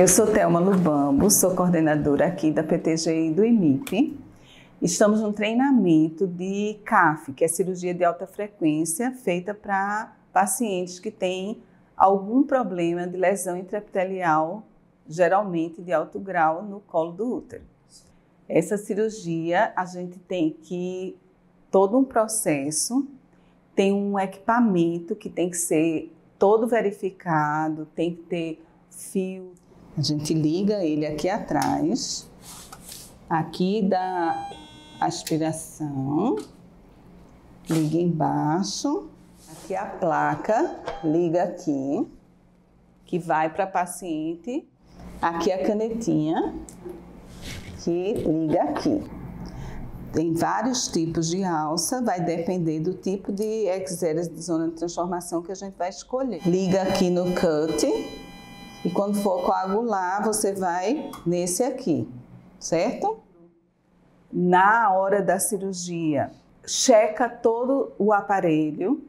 Eu sou Telma Lubambo, sou coordenadora aqui da PTG e do IMIP. Estamos num treinamento de CAF, que é cirurgia de alta frequência, feita para pacientes que têm algum problema de lesão intraepitelial, geralmente de alto grau, no colo do útero. Essa cirurgia, a gente tem que todo um processo, tem um equipamento que tem que ser todo verificado, tem que ter fio. A gente liga ele aqui atrás, aqui da aspiração, liga embaixo, aqui a placa, liga aqui, que vai para a paciente, aqui a canetinha, que liga aqui. Tem vários tipos de alça, vai depender do tipo de eczema de zona de transformação que a gente vai escolher. Liga aqui no cut e quando for coagular, você vai nesse aqui, certo? Na hora da cirurgia, checa todo o aparelho,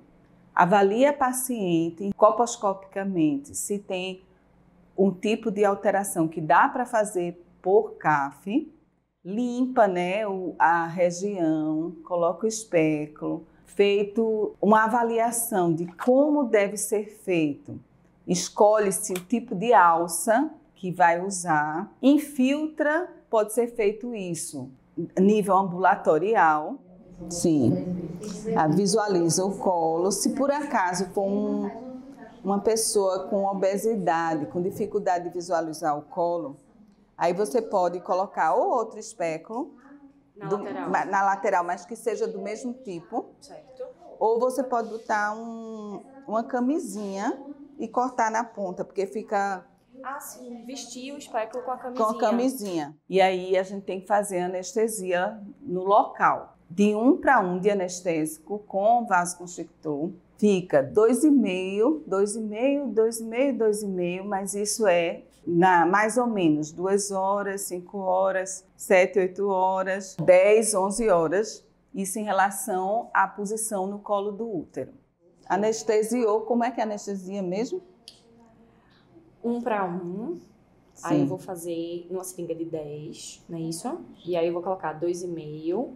avalia a paciente colposcopicamente se tem um tipo de alteração que dá para fazer por CAF, limpa, né, a região, coloca o espéculo, feito uma avaliação de como deve ser feito. Escolhe-se o tipo de alça que vai usar, infiltra, pode ser feito isso, nível ambulatorial. Sim, visualiza o colo, se por acaso for uma pessoa com obesidade, com dificuldade de visualizar o colo, aí você pode colocar ou outro espéculo na lateral, mas que seja do mesmo tipo. Certo. Ou você pode botar uma camisinha e cortar na ponta, porque fica... Ah, sim, vestir o espéculo com a camisinha. Com a camisinha. E aí a gente tem que fazer anestesia no local. De 1 para 1 de anestésico com vasoconstrictor, fica 2,5, 2,5, 2,5, 2,5, mas isso é... mais ou menos 2 horas, 5 horas, 7, 8 horas, 10, 11 horas. Isso em relação à posição no colo do útero. Anestesiou, como é que é a anestesia mesmo? 1 para 1. Sim. Aí eu vou fazer numa seringa de 10, não é isso? E aí eu vou colocar 2,5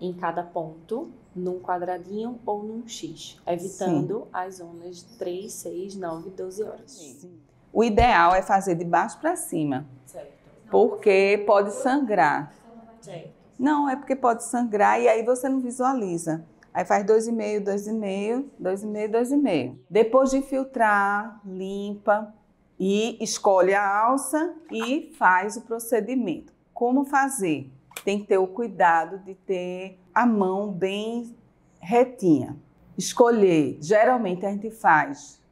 em cada ponto, num quadradinho ou num X, evitando, sim, as zonas 3, 6, 9, 12 horas. Sim. O ideal é fazer de baixo para cima, certo, porque pode sangrar. Certo. Não, é porque pode sangrar e aí você não visualiza. Aí faz 2,5, 2,5, 2,5, 2,5. Depois de filtrar, limpa e escolhe a alça e faz o procedimento. Como fazer? Tem que ter o cuidado de ter a mão bem retinha. Escolher, geralmente a gente faz...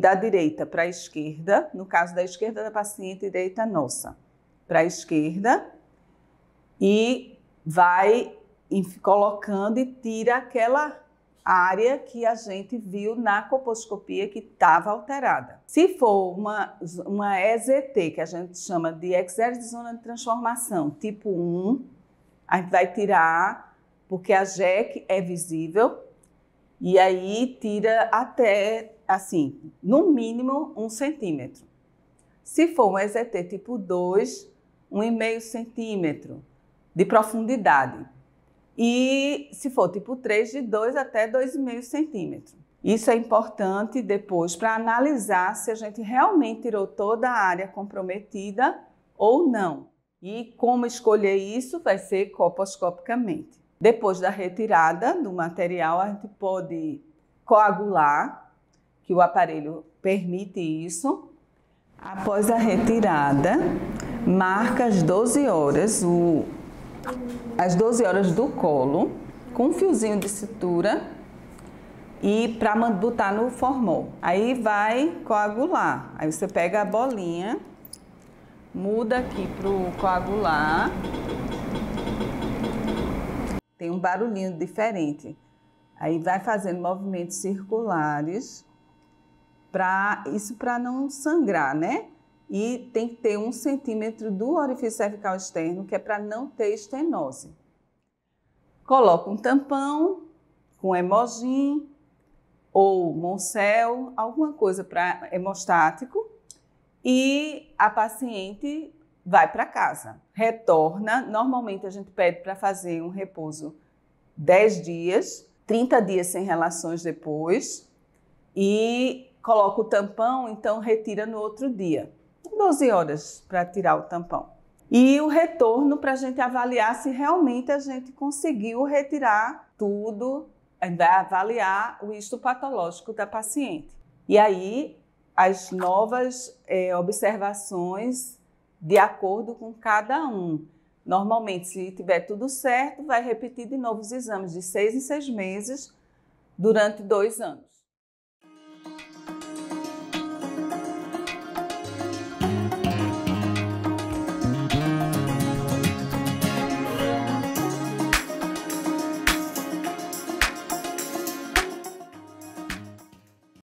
da direita para a esquerda, no caso da esquerda da paciente, direita nossa, para a esquerda, e vai colocando e tira aquela área que a gente viu na colposcopia que estava alterada. Se for uma EZT, que a gente chama de eczema de zona de transformação, tipo 1, a gente vai tirar, porque a JEC é visível, e aí tira até... assim, no mínimo 1 centímetro. Se for um EZT tipo 2, 1,5 centímetro de profundidade. E se for tipo 3, de 2 até 2,5 centímetro. Isso é importante depois para analisar se a gente realmente tirou toda a área comprometida ou não. E como escolher isso vai ser colposcopicamente. Depois da retirada do material, a gente pode coagular, que o aparelho permite isso. Após a retirada, marca as 12 horas, as 12 horas do colo, com um fiozinho de cintura e para botar no formol. Aí vai coagular, aí você pega a bolinha, muda aqui pro coagular. Tem um barulhinho diferente. Aí vai fazendo movimentos circulares, para não sangrar, né? E tem que ter 1 centímetro do orifício cervical externo, que é para não ter estenose. Coloca um tampão com hemojin ou moncel, alguma coisa para hemostático, e a paciente vai para casa, retorna. Normalmente a gente pede para fazer um repouso 10 dias, 30 dias sem relações depois, e coloca o tampão, então retira no outro dia. 12 horas para tirar o tampão. E o retorno para a gente avaliar se realmente a gente conseguiu retirar tudo, vai avaliar o histopatológico da paciente. E aí, as novas observações de acordo com cada um. Normalmente, se tiver tudo certo, vai repetir de novo os exames de 6 em 6 meses durante 2 anos.